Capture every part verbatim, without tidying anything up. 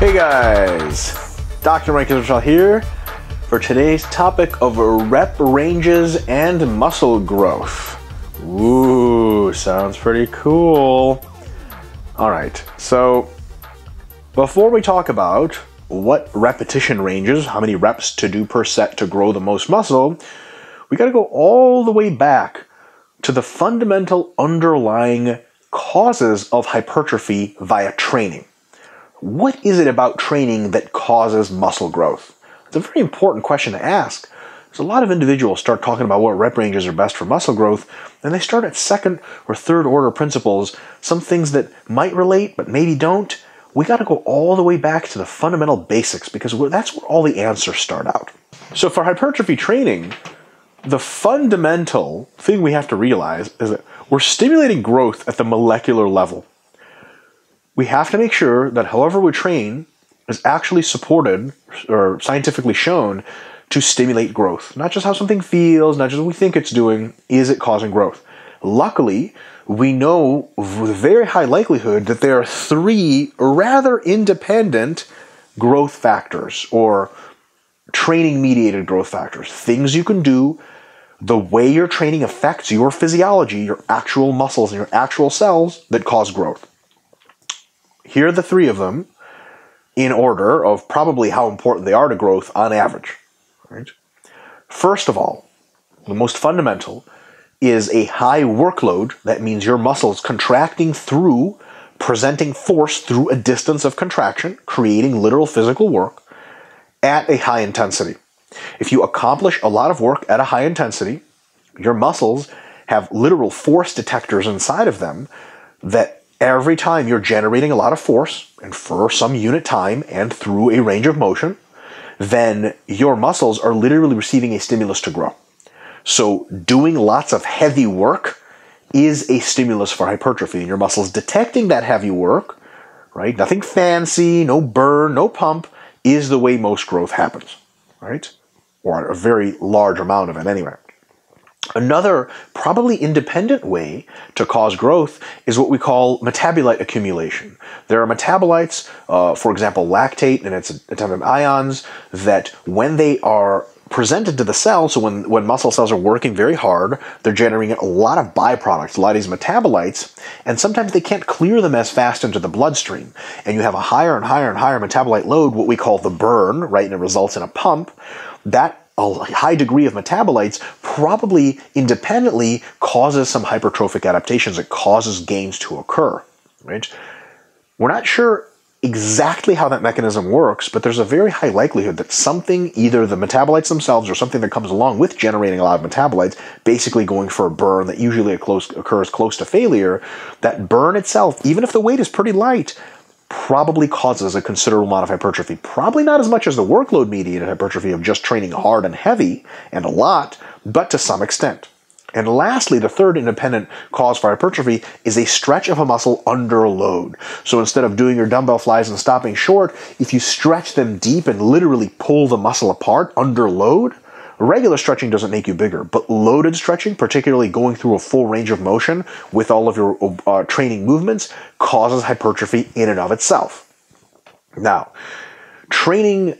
Hey guys, Doctor Mike Israetel here for today's topic of rep ranges and muscle growth. Ooh, sounds pretty cool. All right, so before we talk about what repetition ranges, how many reps to do per set to grow the most muscle, we got to go all the way back to the fundamental underlying causes of hypertrophy via training. What is it about training that causes muscle growth? It's a very important question to ask. So a lot of individuals start talking about what rep ranges are best for muscle growth, and they start at second or third order principles, some things that might relate but maybe don't. We got to go all the way back to the fundamental basics because that's where all the answers start out. So for hypertrophy training, the fundamental thing we have to realize is that we're stimulating growth at the molecular level. We have to make sure that however we train is actually supported or scientifically shown to stimulate growth. Not just how something feels, not just what we think it's doing, is it causing growth? Luckily, we know with very high likelihood that there are three rather independent growth factors or training-mediated growth factors. Things you can do, the way your training affects your physiology, your actual muscles and your actual cells that cause growth. Here are the three of them in order of probably how important they are to growth on average. Right? First of all, the most fundamental is a high workload. That means your muscles contracting through, presenting force through a distance of contraction, creating literal physical work at a high intensity. If you accomplish a lot of work at a high intensity, your muscles have literal force detectors inside of them that every time you're generating a lot of force, and for some unit time and through a range of motion, then your muscles are literally receiving a stimulus to grow. So doing lots of heavy work is a stimulus for hypertrophy, and your muscles detecting that heavy work, right? Nothing fancy, no burn, no pump, is the way most growth happens, right? Or a very large amount of it anyway. Another probably independent way to cause growth is what we call metabolite accumulation. There are metabolites, uh, for example, lactate and its attendant ions, that when they are presented to the cell, so when, when muscle cells are working very hard, they're generating a lot of byproducts, a lot of these metabolites, and sometimes they can't clear them as fast into the bloodstream. And you have a higher and higher and higher metabolite load, what we call the burn, right, and it results in a pump. That a high degree of metabolites probably independently causes some hypertrophic adaptations. It causes gains to occur, right? We're not sure exactly how that mechanism works, but there's a very high likelihood that something, either the metabolites themselves or something that comes along with generating a lot of metabolites, basically going for a burn that usually occurs close to failure, that burn itself, even if the weight is pretty light, probably causes a considerable amount of hypertrophy. Probably not as much as the workload-mediated hypertrophy of just training hard and heavy and a lot, but to some extent. And lastly, the third independent cause for hypertrophy is a stretch of a muscle under load. So instead of doing your dumbbell flies and stopping short, if you stretch them deep and literally pull the muscle apart under load, regular stretching doesn't make you bigger, but loaded stretching, particularly going through a full range of motion with all of your uh, training movements, causes hypertrophy in and of itself. Now, training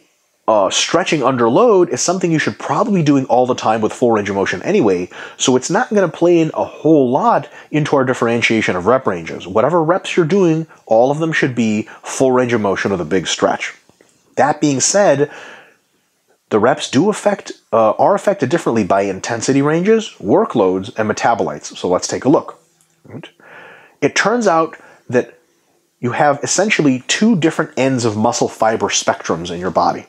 uh, stretching under load is something you should probably be doing all the time with full range of motion anyway, so it's not going to play in a whole lot into our differentiation of rep ranges. Whatever reps you're doing, all of them should be full range of motion with a big stretch. That being said, the reps do affect, uh, are affected differently by intensity ranges, workloads, and metabolites. So let's take a look. Right? It turns out that you have essentially two different ends of muscle fiber spectrums in your body.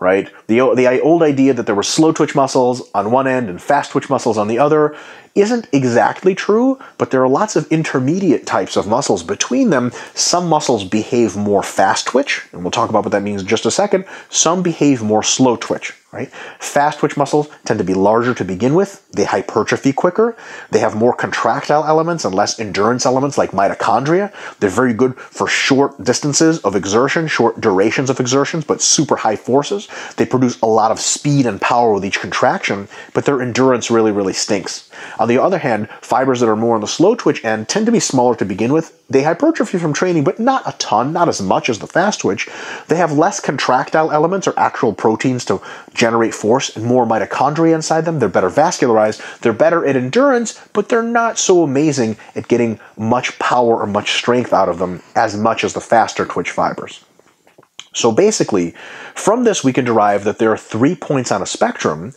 Right? The, the old idea that there were slow twitch muscles on one end and fast twitch muscles on the other isn't exactly true, but there are lots of intermediate types of muscles between them. Some muscles behave more fast twitch, and we'll talk about what that means in just a second. Some behave more slow twitch, right? Fast twitch muscles tend to be larger to begin with. They hypertrophy quicker. They have more contractile elements and less endurance elements like mitochondria. They're very good for short distances of exertion, short durations of exertions, but super high forces. They produce a lot of speed and power with each contraction, but their endurance really, really stinks. On the other hand, fibers that are more on the slow twitch end tend to be smaller to begin with. They hypertrophy from training, but not a ton, not as much as the fast twitch. They have less contractile elements or actual proteins to generate force and more mitochondria inside them. They're better vascularized, they're better at endurance, but they're not so amazing at getting much power or much strength out of them as much as the faster twitch fibers. So basically, from this we can derive that there are three points on a spectrum,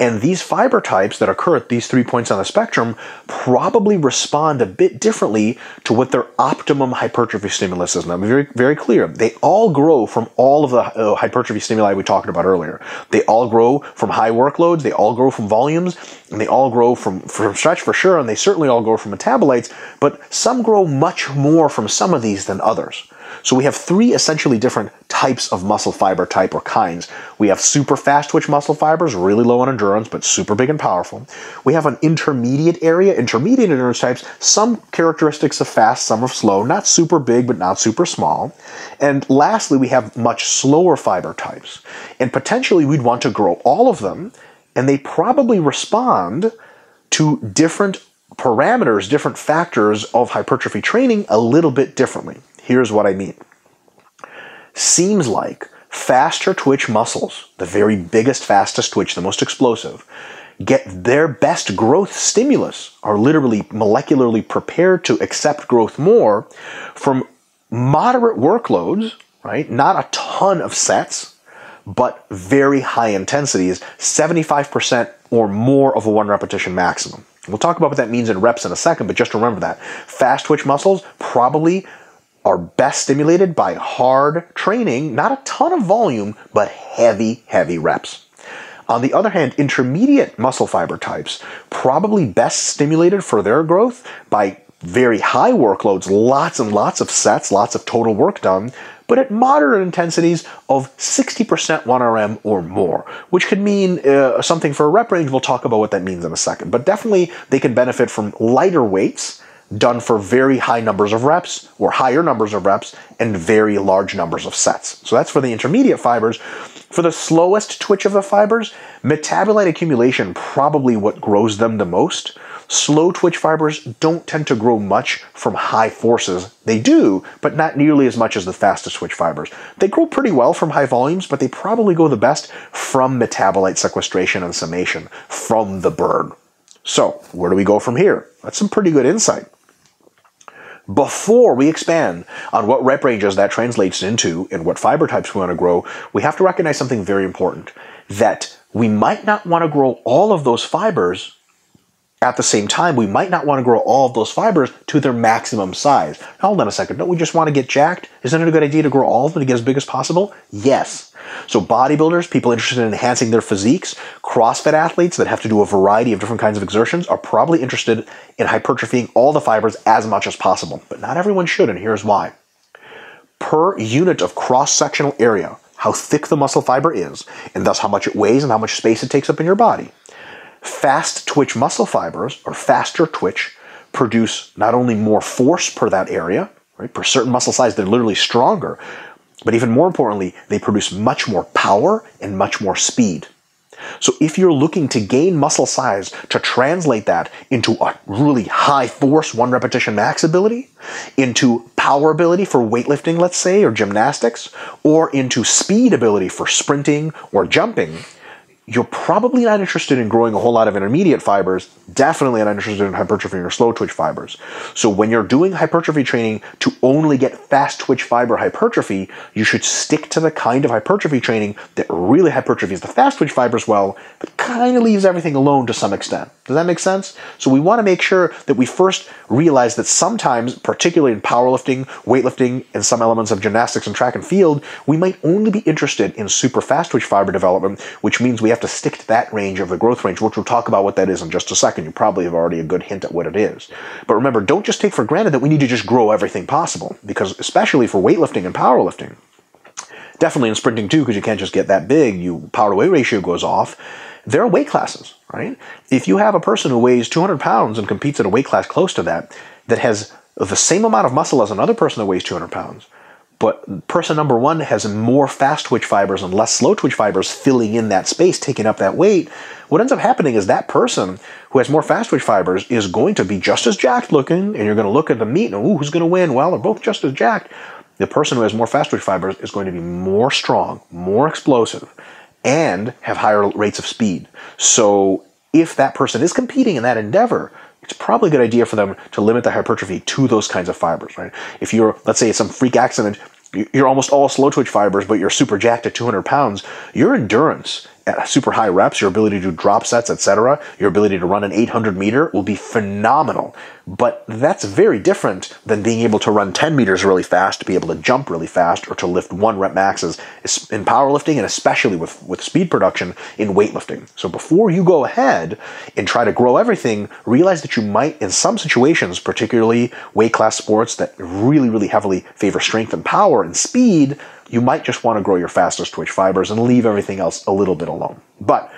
and these fiber types that occur at these three points on the spectrum probably respond a bit differently to what their optimum hypertrophy stimulus is. Now, I'm very, very clear. They all grow from all of the uh, hypertrophy stimuli we talked about earlier. They all grow from high workloads, they all grow from volumes, and they all grow from, from stretch for sure, and they certainly all grow from metabolites, but some grow much more from some of these than others. So we have three essentially different types of muscle fiber type or kinds. We have super fast twitch muscle fibers, really low on endurance, but super big and powerful. We have an intermediate area, intermediate endurance types, some characteristics of fast, some of slow, not super big, but not super small. And lastly, we have much slower fiber types. And potentially we'd want to grow all of them, and they probably respond to different parameters, different factors of hypertrophy training a little bit differently. Here's what I mean. Seems like faster twitch muscles, the very biggest, fastest twitch, the most explosive, get their best growth stimulus, are literally molecularly prepared to accept growth more from moderate workloads, right? Not a ton of sets, but very high intensities, seventy-five percent or more of a one repetition maximum. We'll talk about what that means in reps in a second, but just remember that. Fast twitch muscles probably are best stimulated by hard training, not a ton of volume, but heavy, heavy reps. On the other hand, intermediate muscle fiber types probably best stimulated for their growth by very high workloads, lots and lots of sets, lots of total work done, but at moderate intensities of sixty percent one R M or more, which could mean uh, something for a rep range. We'll talk about what that means in a second, but definitely they can benefit from lighter weights done for very high numbers of reps or higher numbers of reps and very large numbers of sets. So that's for the intermediate fibers. For the slowest twitch of the fibers, metabolite accumulation probably what grows them the most. Slow twitch fibers don't tend to grow much from high forces. They do, but not nearly as much as the fastest twitch fibers. They grow pretty well from high volumes, but they probably go the best from metabolite sequestration and summation from the burn. So where do we go from here? That's some pretty good insight. Before we expand on what rep ranges that translates into and what fiber types we want to grow, we have to recognize something very important, that we might not want to grow all of those fibers at the same time. We might not want to grow all of those fibers to their maximum size. Now, hold on a second, don't we just want to get jacked? Isn't it a good idea to grow all of them to get as big as possible? Yes. So bodybuilders, people interested in enhancing their physiques, CrossFit athletes that have to do a variety of different kinds of exertions are probably interested in hypertrophying all the fibers as much as possible, but not everyone should, and here's why. Per unit of cross-sectional area, how thick the muscle fiber is, and thus how much it weighs and how much space it takes up in your body, fast twitch muscle fibers, or faster twitch, produce not only more force per that area, right? Per certain muscle size, they're literally stronger, but even more importantly, they produce much more power and much more speed. So if you're looking to gain muscle size to translate that into a really high force, one repetition max ability, into power ability for weightlifting, let's say, or gymnastics, or into speed ability for sprinting or jumping, you're probably not interested in growing a whole lot of intermediate fibers, definitely not interested in hypertrophy or slow twitch fibers. So when you're doing hypertrophy training to only get fast twitch fiber hypertrophy, you should stick to the kind of hypertrophy training that really hypertrophies the fast twitch fibers well, but kind of leaves everything alone to some extent. Does that make sense? So we want to make sure that we first realize that sometimes, particularly in powerlifting, weightlifting, and some elements of gymnastics and track and field, we might only be interested in super fast twitch fiber development, which means we have to stick to that range of the growth range, which we'll talk about what that is in just a second. You probably have already a good hint at what it is. But remember, don't just take for granted that we need to just grow everything possible, because especially for weightlifting and powerlifting, definitely in sprinting too, because you can't just get that big, your power-to-weight ratio goes off. There are weight classes, right? If you have a person who weighs two hundred pounds and competes at a weight class close to that, that has the same amount of muscle as another person that weighs two hundred pounds, But person number one has more fast twitch fibers and less slow twitch fibers filling in that space, taking up that weight. What ends up happening is that person who has more fast twitch fibers is going to be just as jacked looking, and you're going to look at the meet and, ooh, who's going to win? Well, they're both just as jacked. The person who has more fast twitch fibers is going to be more strong, more explosive, and have higher rates of speed. So if that person is competing in that endeavor, it's probably a good idea for them to limit the hypertrophy to those kinds of fibers, right? If you're, let's say it's some freak accident, you're almost all slow twitch fibers, but you're super jacked at two hundred pounds, your endurance at super high reps, your ability to do drop sets, et cetera, your ability to run an eight hundred meter will be phenomenal. But that's very different than being able to run ten meters really fast, to be able to jump really fast, or to lift one rep maxes in powerlifting, and especially with, with speed production in weightlifting. So before you go ahead and try to grow everything, realize that you might, in some situations, particularly weight class sports that really, really heavily favor strength and power and speed, you might just want to grow your fastest twitch fibers and leave everything else a little bit alone. But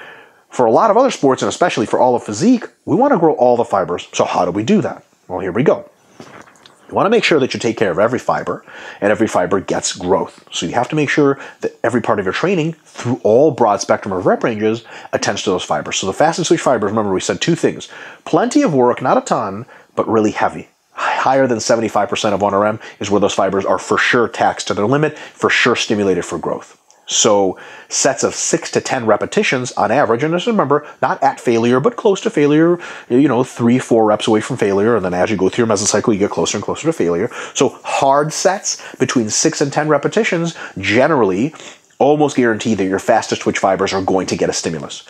for a lot of other sports, and especially for all of physique, we want to grow all the fibers. So how do we do that? Well, here we go. You want to make sure that you take care of every fiber, and every fiber gets growth. So you have to make sure that every part of your training, through all broad spectrum of rep ranges, attends to those fibers. So the fastest twitch fibers, remember we said two things. Plenty of work, not a ton, but really heavy. Higher than seventy-five percent of one R M is where those fibers are for sure taxed to their limit, for sure stimulated for growth. So sets of six to ten repetitions on average, and just remember, not at failure, but close to failure, you know, three, four reps away from failure, and then as you go through your mesocycle, you get closer and closer to failure. So hard sets between six and ten repetitions generally almost guarantee that your fastest twitch fibers are going to get a stimulus.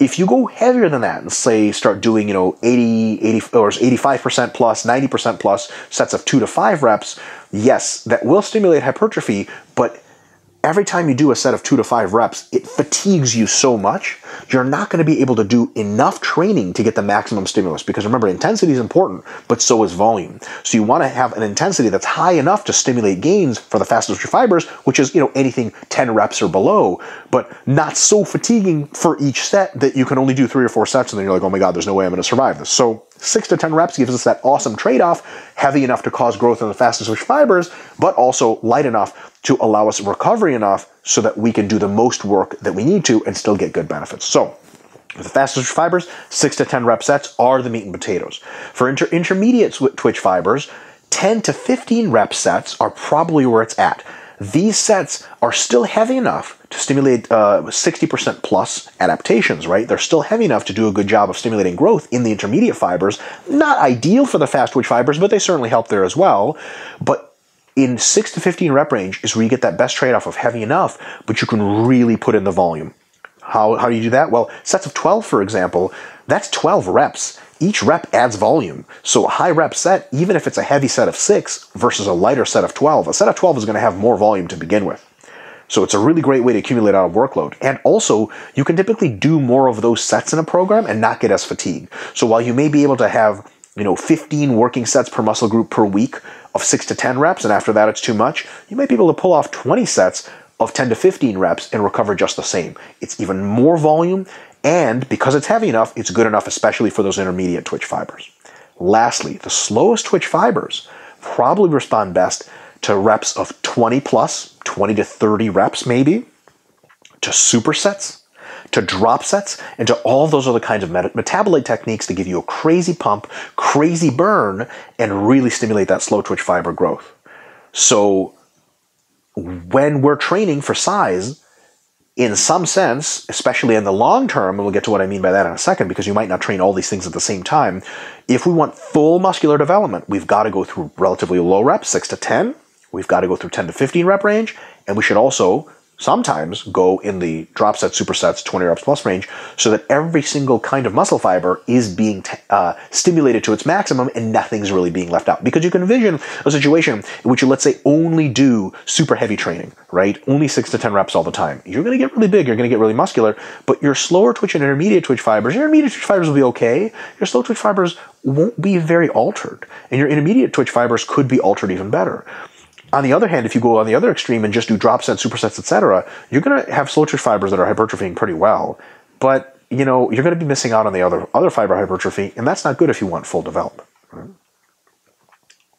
If you go heavier than that and say start doing, you know, eighty, eighty, or eighty-five percent plus, ninety percent plus sets of two to five reps, yes, that will stimulate hypertrophy, but every time you do a set of two to five reps, it fatigues you so much, you're not going to be able to do enough training to get the maximum stimulus. Because remember, intensity is important, but so is volume. So you want to have an intensity that's high enough to stimulate gains for the fastest fibers, which is, you know, anything ten reps or below, but not so fatiguing for each set that you can only do three or four sets and then you're like, oh my God, there's no way I'm going to survive this. So six to ten reps gives us that awesome trade-off, heavy enough to cause growth in the fastest twitch fibers, but also light enough to allow us recovery enough so that we can do the most work that we need to and still get good benefits. So with the fastest twitch fibers, six to ten rep sets are the meat and potatoes. For inter intermediate twitch fibers, ten to fifteen rep sets are probably where it's at. These sets are still heavy enough to stimulate uh, sixty percent plus adaptations, right? They're still heavy enough to do a good job of stimulating growth in the intermediate fibers. Not ideal for the fast twitch fibers, but they certainly help there as well. But in six to fifteen rep range is where you get that best trade-off of heavy enough, but you can really put in the volume. How, how do you do that? Well, sets of twelve, for example, that's twelve reps. Each rep adds volume. So a high rep set, even if it's a heavy set of six versus a lighter set of twelve, a set of twelve is going to have more volume to begin with. So it's a really great way to accumulate out of workload. And also, you can typically do more of those sets in a program and not get as fatigued. So while you may be able to have, you know, fifteen working sets per muscle group per week of six to ten reps, and after that it's too much, you might be able to pull off twenty sets of ten to fifteen reps and recover just the same. It's even more volume, and because it's heavy enough, it's good enough, especially for those intermediate twitch fibers. Lastly, the slowest twitch fibers probably respond best to reps of twenty plus, twenty to thirty reps maybe, to supersets, to drop sets, and to all those other kinds of meta metabolite techniques to give you a crazy pump, crazy burn, and really stimulate that slow twitch fiber growth. So when we're training for size, in some sense, especially in the long term, and we'll get to what I mean by that in a second, because you might not train all these things at the same time, if we want full muscular development, we've got to go through relatively low reps, six to ten, we've got to go through ten to fifteen rep range, and we should also sometimes go in the drop set, supersets, twenty reps plus range, so that every single kind of muscle fiber is being t uh, stimulated to its maximum and nothing's really being left out. Because you can envision a situation in which you, let's say, only do super heavy training, right? Only six to ten reps all the time. You're going to get really big, you're going to get really muscular, but your slower twitch and intermediate twitch fibers, your intermediate twitch fibers will be okay, your slow twitch fibers won't be very altered, and your intermediate twitch fibers could be altered even better. On the other hand, if you go on the other extreme and just do drop sets, supersets, et cetera, you're going to have slow twitch fibers that are hypertrophying pretty well, but you know you're going to be missing out on the other other fiber hypertrophy, and that's not good if you want full development. Right?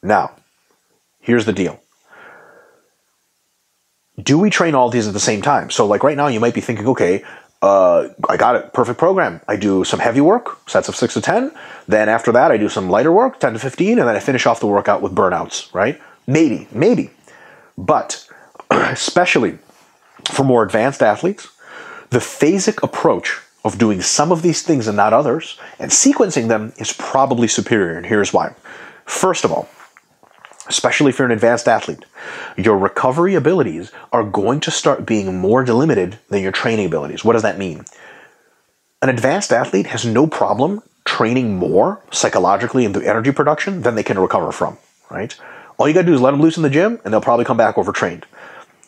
Now, here's the deal: do we train all these at the same time? So like right now you might be thinking, okay, uh, I got it, perfect program. I do some heavy work, sets of six to ten. Then after that, I do some lighter work, ten to fifteen, and then I finish off the workout with burnouts, right? Maybe, maybe. But especially for more advanced athletes, the phasic approach of doing some of these things and not others and sequencing them is probably superior, and here's why. First of all, especially if you're an advanced athlete, your recovery abilities are going to start being more delimited than your training abilities. What does that mean? An advanced athlete has no problem training more psychologically and through energy production than they can recover from, right? All you gotta do is let them loose in the gym and they'll probably come back overtrained.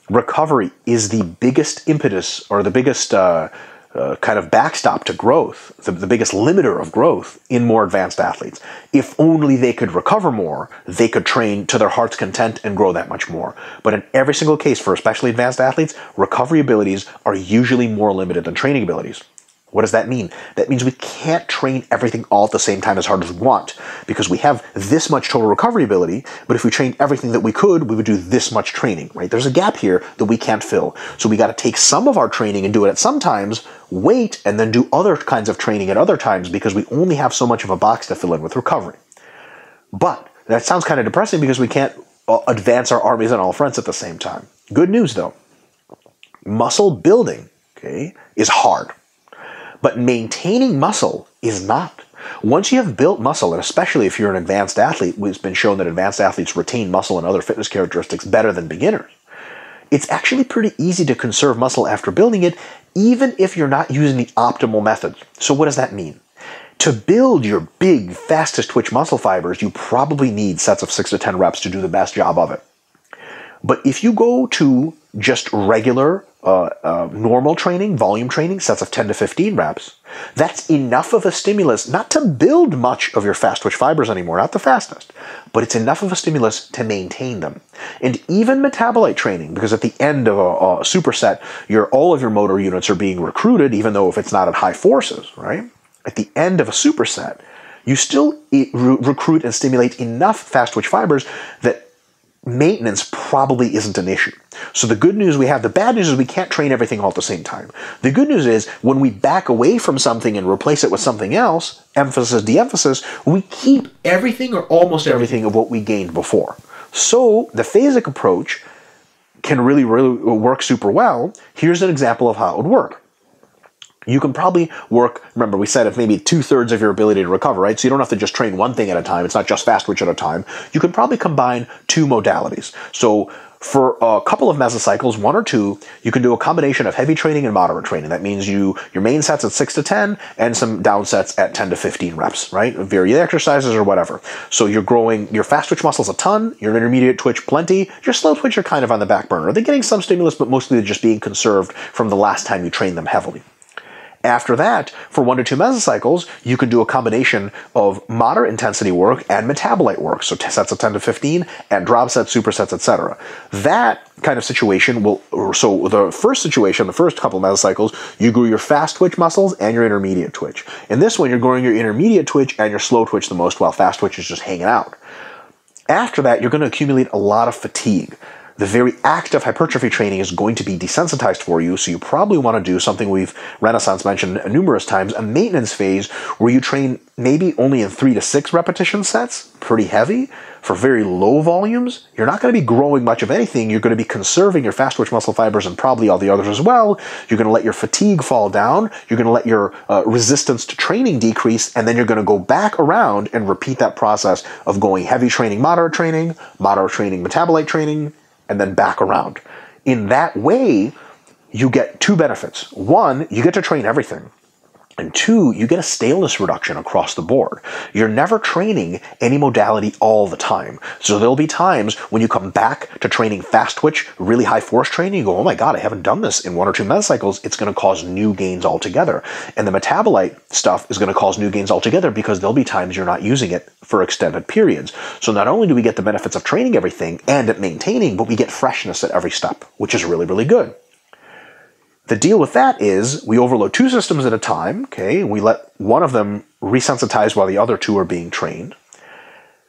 Recovery is the biggest impetus or the biggest uh, uh, kind of backstop to growth, the, the biggest limiter of growth in more advanced athletes. If only they could recover more, they could train to their heart's content and grow that much more. But in every single case for especially advanced athletes, recovery abilities are usually more limited than training abilities. What does that mean? That means we can't train everything all at the same time as hard as we want because we have this much total recovery ability, but if we trained everything that we could, we would do this much training, right? There's a gap here that we can't fill. So we got to take some of our training and do it at some times, wait, and then do other kinds of training at other times because we only have so much of a box to fill in with recovery. But that sounds kind of depressing because we can't advance our armies on all fronts at the same time. Good news though, muscle building, okay, is hard. But maintaining muscle is not. Once you have built muscle, and especially if you're an advanced athlete, it's been shown that advanced athletes retain muscle and other fitness characteristics better than beginners. It's actually pretty easy to conserve muscle after building it, even if you're not using the optimal methods. So what does that mean? To build your big, fastest twitch muscle fibers, you probably need sets of six to ten reps to do the best job of it. But if you go to just regular Uh, uh, normal training, volume training, sets of ten to fifteen reps, that's enough of a stimulus not to build much of your fast twitch fibers anymore, not the fastest, but it's enough of a stimulus to maintain them. And even metabolite training, because at the end of a, a superset, your, all of your motor units are being recruited, even though if it's not at high forces, right? At the end of a superset, you still e- re- recruit and stimulate enough fast twitch fibers that maintenance probably isn't an issue. So the good news we have, the bad news is we can't train everything all at the same time. The good news is when we back away from something and replace it with something else, emphasis, de-emphasis, we keep everything or almost everything of what we gained before. So the phasic approach can really, really work super well. Here's an example of how it would work. You can probably work, remember we said, if maybe two-thirds of your ability to recover, right? So you don't have to just train one thing at a time. It's not just fast twitch at a time. You can probably combine two modalities. So for a couple of mesocycles, one or two, you can do a combination of heavy training and moderate training. That means you your main sets at six to ten and some down sets at ten to fifteen reps, right? Vary the exercises or whatever. So you're growing your fast twitch muscles a ton, your intermediate twitch plenty, your slow twitch are kind of on the back burner. They're getting some stimulus, but mostly they're just being conserved from the last time you trained them heavily. After that, for one to two mesocycles, you can do a combination of moderate intensity work and metabolite work, so sets of ten to fifteen and drop sets, supersets, et cetera. That kind of situation will, so the first situation, the first couple of mesocycles, you grew your fast twitch muscles and your intermediate twitch. In this one, you're growing your intermediate twitch and your slow twitch the most, while fast twitch is just hanging out. After that, you're going to accumulate a lot of fatigue. The very act of hypertrophy training is going to be desensitized for you, so you probably want to do something we've, Renaissance mentioned numerous times, a maintenance phase where you train maybe only in three to six repetition sets, pretty heavy, for very low volumes. You're not going to be growing much of anything. You're going to be conserving your fast twitch muscle fibers and probably all the others as well. You're going to let your fatigue fall down. You're going to let your uh, resistance to training decrease, and then you're going to go back around and repeat that process of going heavy training, moderate training, moderate training, metabolite training, and then back around. In that way, you get two benefits. One, you get to train everything. And two, you get a staleness reduction across the board. You're never training any modality all the time. So there'll be times when you come back to training fast twitch, really high force training, you go, oh my God, I haven't done this in one or two mesocycles. It's going to cause new gains altogether. And the metabolite stuff is going to cause new gains altogether because there'll be times you're not using it for extended periods. So not only do we get the benefits of training everything and at maintaining, but we get freshness at every step, which is really, really good. The deal with that is we overload two systems at a time, okay? We let one of them resensitize while the other two are being trained.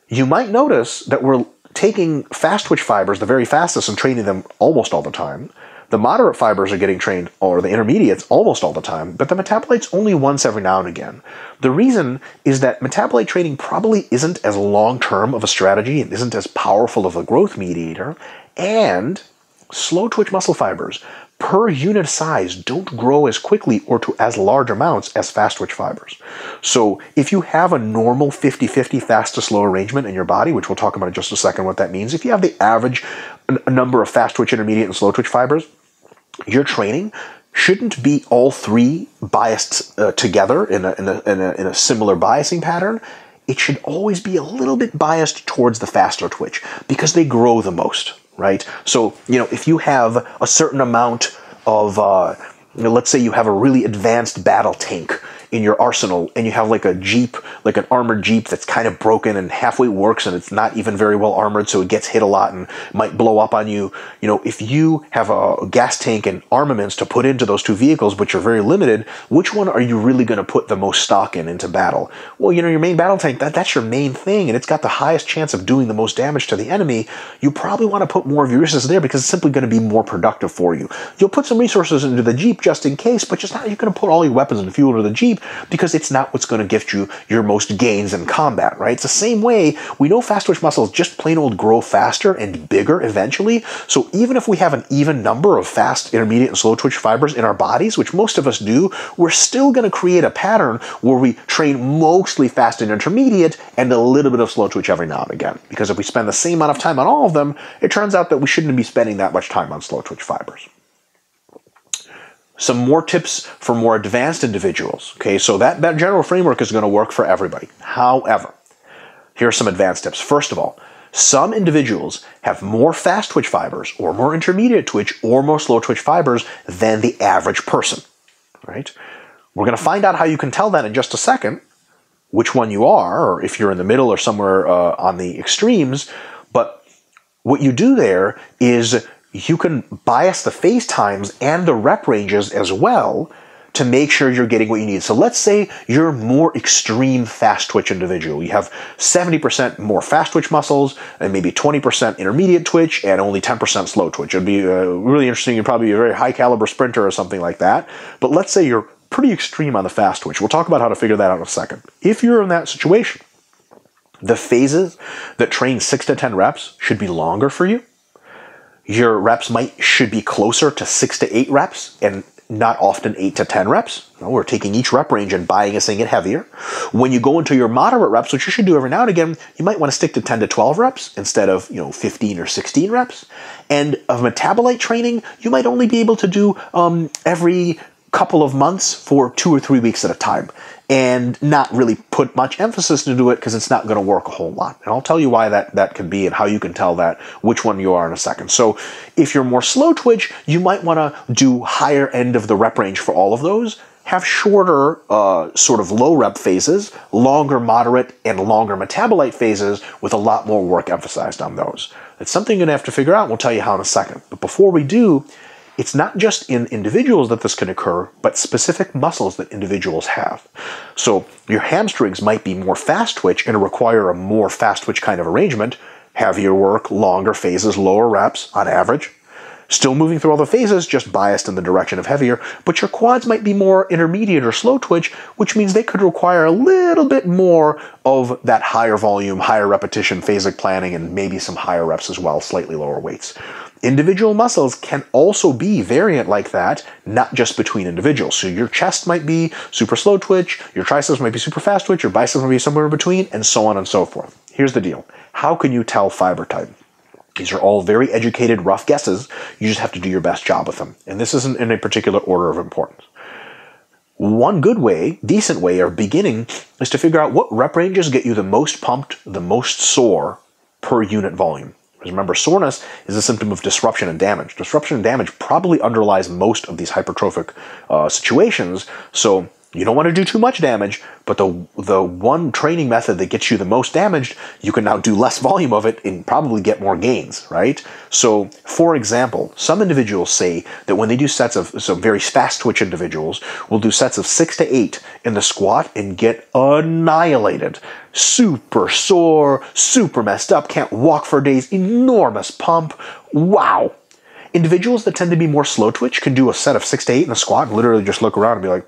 You might notice that we're taking fast twitch fibers, the very fastest, and training them almost all the time. The moderate fibers are getting trained, or the intermediates, almost all the time, but the metabolites only once every now and again. The reason is that metabolite training probably isn't as long-term of a strategy and isn't as powerful of a growth mediator, and slow twitch muscle fibers per unit size don't grow as quickly or to as large amounts as fast twitch fibers. So if you have a normal fifty fifty fast to slow arrangement in your body, which we'll talk about in just a second what that means, if you have the average number of fast twitch, intermediate, and slow twitch fibers, your training shouldn't be all three biased uh, together in a, in, a, in, a, in a similar biasing pattern. It should always be a little bit biased towards the faster twitch because they grow the most, right? So, you know, if you have a certain amount of, uh, you know, let's say you have a really advanced battle tank in your arsenal and you have like a Jeep, like an armored Jeep that's kind of broken and halfway works and it's not even very well armored, so it gets hit a lot and might blow up on you. You know, if you have a gas tank and armaments to put into those two vehicles, which are very limited, which one are you really going to put the most stock in into battle? Well, you know, your main battle tank, that, that's your main thing and it's got the highest chance of doing the most damage to the enemy. You probably want to put more of your resources there because it's simply going to be more productive for you. You'll put some resources into the Jeep just in case, but just not, you're going to put all your weapons and fuel into the Jeep because it's not what's going to get you your most gains in combat, right? It's the same way we know fast twitch muscles just plain old grow faster and bigger eventually. So even if we have an even number of fast, intermediate, and slow twitch fibers in our bodies, which most of us do, we're still going to create a pattern where we train mostly fast and intermediate and a little bit of slow twitch every now and again. Because if we spend the same amount of time on all of them, it turns out that we shouldn't be spending that much time on slow twitch fibers. Some more tips for more advanced individuals. Okay, so that, that general framework is going to work for everybody. However, here are some advanced tips. First of all, some individuals have more fast twitch fibers or more intermediate twitch or more slow twitch fibers than the average person, right? We're going to find out how you can tell that in just a second, which one you are, or if you're in the middle or somewhere uh, on the extremes. But what you do there is you can bias the phase times and the rep ranges as well to make sure you're getting what you need. So let's say you're a more extreme fast twitch individual. You have seventy percent more fast twitch muscles and maybe twenty percent intermediate twitch and only ten percent slow twitch. It'd be uh, really interesting. You'd probably be a very high caliber sprinter or something like that. But let's say you're pretty extreme on the fast twitch. We'll talk about how to figure that out in a second. If you're in that situation, the phases that train six to ten reps should be longer for you. Your reps might should be closer to six to eight reps and not often eight to ten reps. No, we're taking each rep range and biasing it heavier. When you go into your moderate reps, which you should do every now and again, you might want to stick to ten to twelve reps instead of, you know, fifteen or sixteen reps. And of metabolite training, you might only be able to do um, every couple of months for two or three weeks at a time and not really put much emphasis into it because it's not going to work a whole lot. And I'll tell you why that, that can be and how you can tell that, which one you are in a second. So if you're more slow twitch, you might want to do higher end of the rep range for all of those, have shorter uh, sort of low rep phases, longer moderate and longer metabolite phases with a lot more work emphasized on those. It's something you're going to have to figure out. We'll tell you how in a second. But before we do, it's not just in individuals that this can occur, but specific muscles that individuals have. So your hamstrings might be more fast twitch and require a more fast twitch kind of arrangement, heavier work, longer phases, lower reps on average. Still moving through all the phases, just biased in the direction of heavier, but your quads might be more intermediate or slow twitch, which means they could require a little bit more of that higher volume, higher repetition, phasic planning, and maybe some higher reps as well, slightly lower weights. Individual muscles can also be variant like that, not just between individuals. So your chest might be super slow twitch, your triceps might be super fast twitch, your biceps might be somewhere in between, and so on and so forth. Here's the deal. How can you tell fiber type? These are all very educated, rough guesses. You just have to do your best job with them. And this isn't in a particular order of importance. One good way, decent way, or beginning is to figure out what rep ranges get you the most pumped, the most sore per unit volume. Because remember, soreness is a symptom of disruption and damage. Disruption and damage probably underlies most of these hypertrophic uh, situations. So You don't want to do too much damage, but the the one training method that gets you the most damaged, you can now do less volume of it and probably get more gains, right? So, for example, some individuals say that when they do sets of, some very fast twitch individuals will do sets of six to eight in the squat and get annihilated. Super sore, super messed up, can't walk for days, enormous pump, wow. Individuals that tend to be more slow twitch can do a set of six to eight in the squat and literally just look around and be like,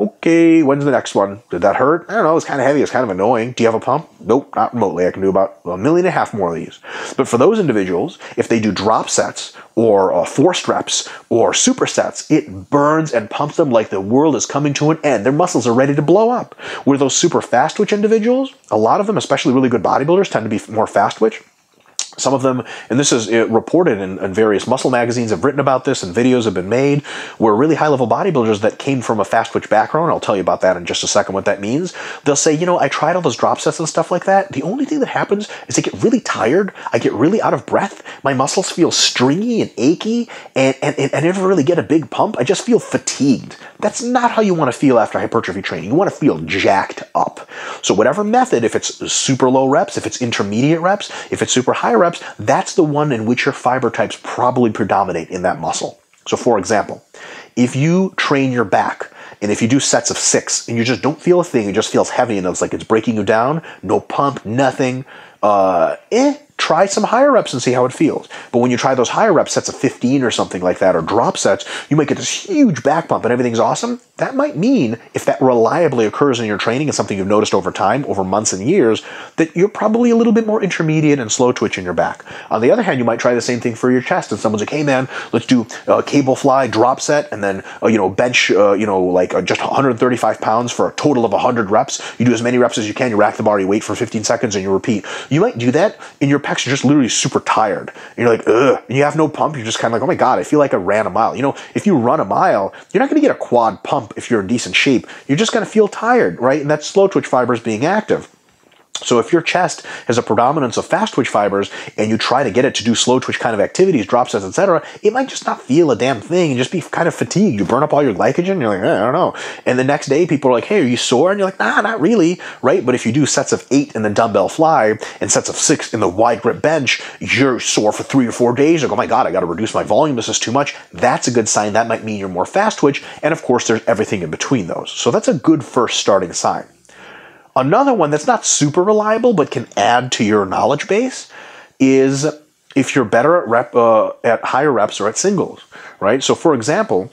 okay, when's the next one? Did that hurt? I don't know, it's kind of heavy, it's kind of annoying. Do you have a pump? Nope, not remotely. I can do about a million and a half more of these. But for those individuals, if they do drop sets or uh, forced reps or supersets, it burns and pumps them like the world is coming to an end. Their muscles are ready to blow up. Where those super fast twitch individuals, a lot of them, especially really good bodybuilders, tend to be more fast twitch. Some of them, and this is reported in, in various muscle magazines, have written about this and videos have been made, where really high-level bodybuilders that came from a fast twitch background, I'll tell you about that in just a second what that means, they'll say, you know, I tried all those drop sets and stuff like that. The only thing that happens is I get really tired, I get really out of breath, my muscles feel stringy and achy, and, and, and I never really get a big pump. I just feel fatigued. That's not how you want to feel after hypertrophy training. You want to feel jacked up. So whatever method, if it's super low reps, if it's intermediate reps, if it's super high reps, that's the one in which your fiber types probably predominate in that muscle. So for example, if you train your back, and if you do sets of six, and you just don't feel a thing, it just feels heavy, and it's like it's breaking you down, no pump, nothing, uh, eh, try some higher reps and see how it feels. But when you try those higher reps, sets of fifteen or something like that, or drop sets, you might get this huge back pump and everything's awesome. That might mean, if that reliably occurs in your training and something you've noticed over time, over months and years, that you're probably a little bit more intermediate and slow twitch in your back. On the other hand, you might try the same thing for your chest, and someone's like, hey man, let's do a cable fly drop set and then, uh, you know, bench, uh, you know, like uh, just one hundred thirty-five pounds for a total of one hundred reps. You do as many reps as you can, you rack the bar, you wait for fifteen seconds and you repeat. You might do that in your pecs, you're just literally super tired. And you're like, ugh, and you have no pump. You're just kind of like, oh my God, I feel like I ran a mile. You know, if you run a mile, you're not going to get a quad pump if you're in decent shape. You're just going to feel tired, right? And that's slow twitch fibers being active. So if your chest has a predominance of fast twitch fibers and you try to get it to do slow twitch kind of activities, drop sets, et cetera, it might just not feel a damn thing and just be kind of fatigued. You burn up all your glycogen, you're like, eh, I don't know. And the next day people are like, hey, are you sore? And you're like, nah, not really, right? But if you do sets of eight in the dumbbell fly and sets of six in the wide grip bench, you're sore for three or four days. You're like, oh my God, I got to reduce my volume. This is too much. That's a good sign. That might mean you're more fast twitch. And of course, there's everything in between those. So that's a good first starting sign. Another one that's not super reliable but can add to your knowledge base is if you're better at, rep, uh, at higher reps or at singles, right? So for example,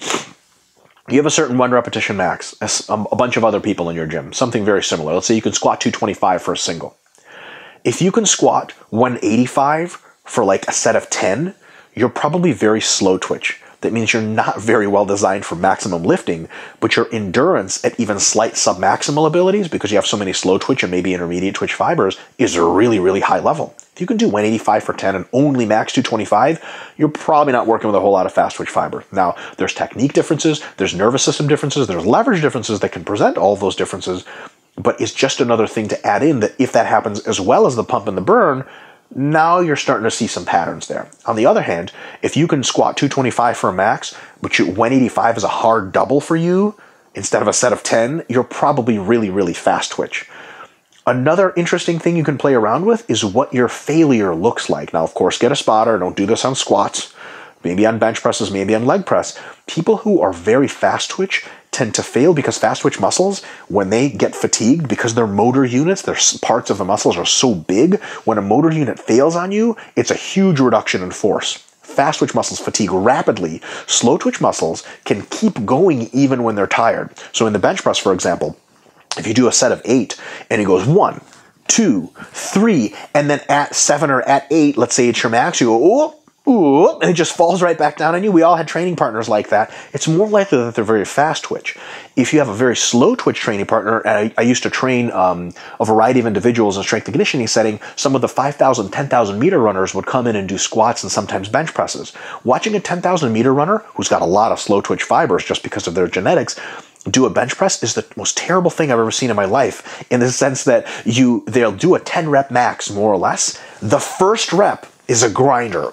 you have a certain one repetition max, a bunch of other people in your gym, something very similar. Let's say you can squat two twenty-five for a single. If you can squat one eighty-five for like a set of ten, you're probably very slow twitch. That means you're not very well designed for maximum lifting, but your endurance at even slight submaximal abilities, because you have so many slow twitch and maybe intermediate twitch fibers, is really, really high level. If you can do one eighty-five for ten and only max two twenty-five, you're probably not working with a whole lot of fast twitch fiber. Now, there's technique differences, there's nervous system differences, there's leverage differences that can present all those differences, but it's just another thing to add in that if that happens as well as the pump and the burn, now you're starting to see some patterns there. On the other hand, if you can squat two twenty-five for a max, but you, one eighty-five is a hard double for you, instead of a set of ten, you're probably really, really fast twitch. Another interesting thing you can play around with is what your failure looks like. Now, of course, get a spotter. Don't do this on squats, maybe on bench presses, maybe on leg press. People who are very fast twitch tend to fail because fast twitch muscles, when they get fatigued, because their motor units, their parts of the muscles are so big, when a motor unit fails on you, it's a huge reduction in force. Fast twitch muscles fatigue rapidly. Slow twitch muscles can keep going even when they're tired. So in the bench press, for example, if you do a set of eight and it goes one, two, three, and then at seven or at eight, let's say it's your max, you go, oh, ooh, and it just falls right back down on you. We all had training partners like that. It's more likely that they're very fast twitch. If you have a very slow twitch training partner, and I, I used to train um, a variety of individuals in strength and conditioning setting, some of the five thousand, ten thousand meter runners would come in and do squats and sometimes bench presses. Watching a ten thousand meter runner who's got a lot of slow twitch fibers just because of their genetics do a bench press is the most terrible thing I've ever seen in my life, in the sense that you they'll do a ten rep max, more or less. The first rep is a grinder.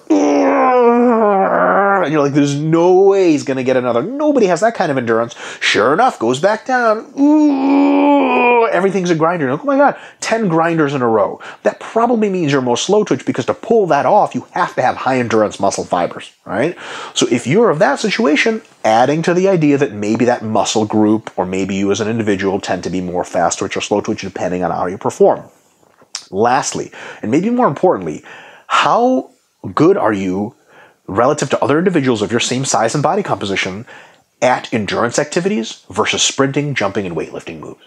and you're like, there's no way he's going to get another. Nobody has that kind of endurance. Sure enough, goes back down. Ooh, everything's a grinder. Like, oh my God, ten grinders in a row. That probably means you're most slow twitch, because to pull that off, you have to have high endurance muscle fibers, right? So if you're of that situation, adding to the idea that maybe that muscle group, or maybe you as an individual, tend to be more fast twitch or slow twitch depending on how you perform. Lastly, and maybe more importantly, how good are you relative to other individuals of your same size and body composition at endurance activities versus sprinting, jumping, and weightlifting moves?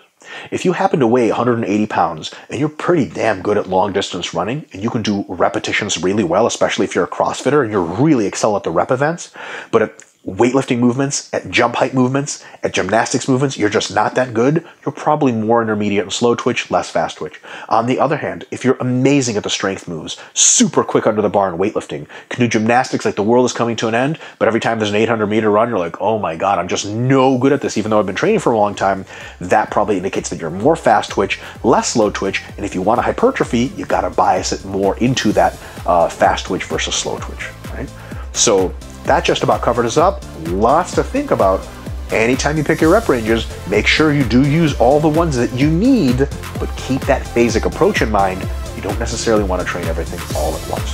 If you happen to weigh one hundred eighty pounds and you're pretty damn good at long distance running and you can do repetitions really well, especially if you're a CrossFitter and you really excel at the rep events, but at weightlifting movements, at jump height movements, at gymnastics movements, you're just not that good, you're probably more intermediate and slow twitch, less fast twitch. On the other hand, if you're amazing at the strength moves, super quick under the bar in weightlifting, can do gymnastics like the world is coming to an end, but every time there's an eight hundred meter run, you're like, oh my God, I'm just no good at this, even though I've been training for a long time, that probably indicates that you're more fast twitch, less slow twitch, and if you want a hypertrophy, you gotta bias it more into that uh, fast twitch versus slow twitch, right? So, that just about covered us up. Lots to think about. Anytime you pick your rep ranges, make sure you do use all the ones that you need, but keep that phasic approach in mind. You don't necessarily want to train everything all at once.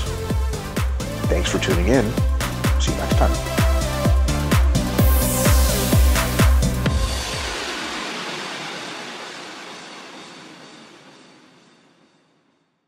Thanks for tuning in. See you next time.